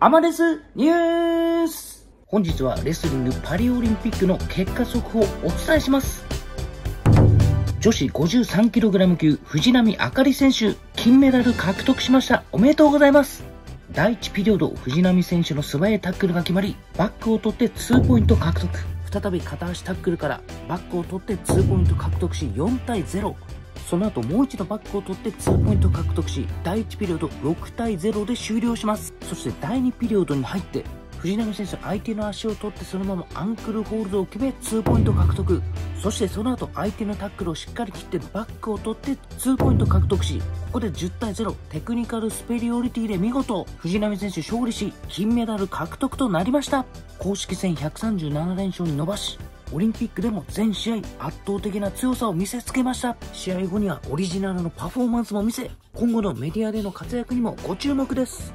アマレスニュース。本日はレスリングパリオリンピックの結果速報をお伝えします。女子 53kg 級藤波朱理選手、金メダル獲得しました。おめでとうございます。第1ピリオド、藤波選手の素早いタックルが決まり、バックを取って2ポイント獲得。再び片足タックルからバックを取って2ポイント獲得し4対0。その後もう一度バックを取って2ポイント獲得し、第1ピリオド6対0で終了します。そして第2ピリオドに入って藤波選手、相手の足を取ってそのままアンクルホールドを決め2ポイント獲得。そしてその後相手のタックルをしっかり切ってバックを取って2ポイント獲得し、ここで10対0、テクニカルスペリオリティで見事藤波選手勝利し、金メダル獲得となりました。公式戦137連勝に伸ばし、オリンピックでも全試合圧倒的な強さを見せつけました。試合後にはオリジナルのパフォーマンスも見せ、今後のメディアでの活躍にもご注目です。